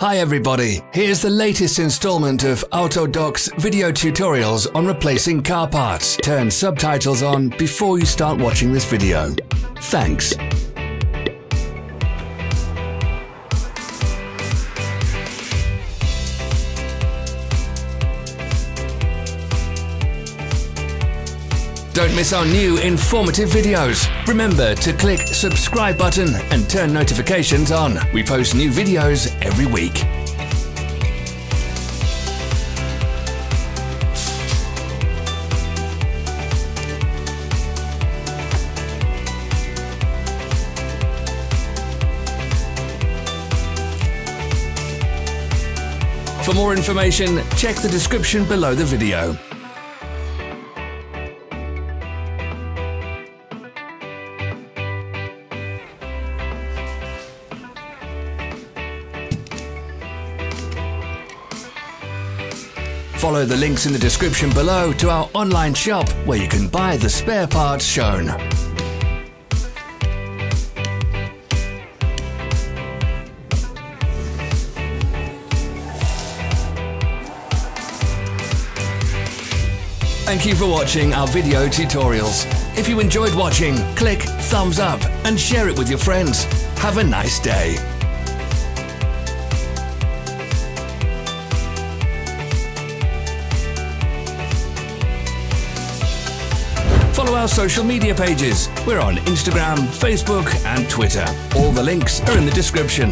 Hi everybody, here's the latest installment of Autodoc's video tutorials on replacing car parts. Turn subtitles on before you start watching this video. Thanks. Don't miss our new informative videos. Remember to click subscribe button and turn notifications on. We post new videos every week. For more information, check the description below the video. Follow the links in the description below to our online shop where you can buy the spare parts shown. Thank you for watching our video tutorials. If you enjoyed watching, click thumbs up and share it with your friends. Have a nice day. Follow our social media pages. We're on Instagram, Facebook, and Twitter. All the links are in the description.